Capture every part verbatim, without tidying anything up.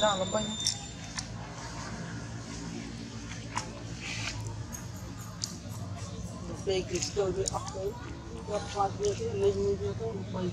Lembang, lembang. Saya kisah di akhir, lepas dia tu lembang dia tu lembang.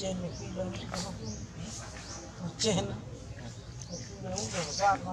Trên mình đi đâu cũng trên mình đi đâu cũng ra mà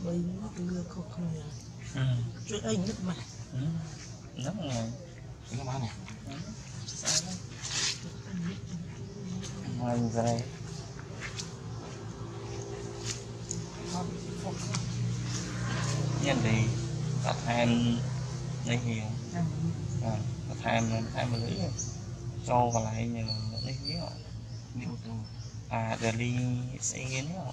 mấy nước không không à trước đây nước mà nước này nước mắm này ngoài ra đây nhân đi tập hành đây hiểu à tập hành tập hành lấy cho vào lại như lấy cái họ à để đi xây cái họ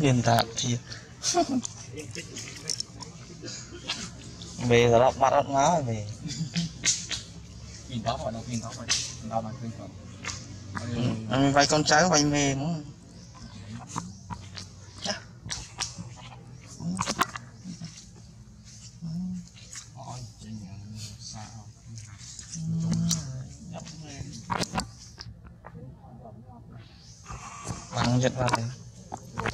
hiện tại thì về là bắt bắt má về mình đó phải đâu mình đó phải đâu mà quên còn vài con cháu vài mê muốn chắc hỏi chuyện sao bằng giật vào đây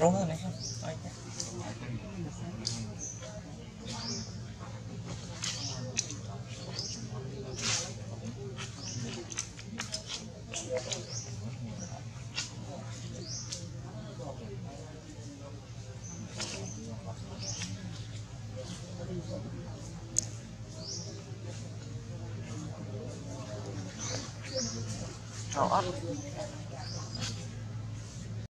đúng rồi đấy chào anh.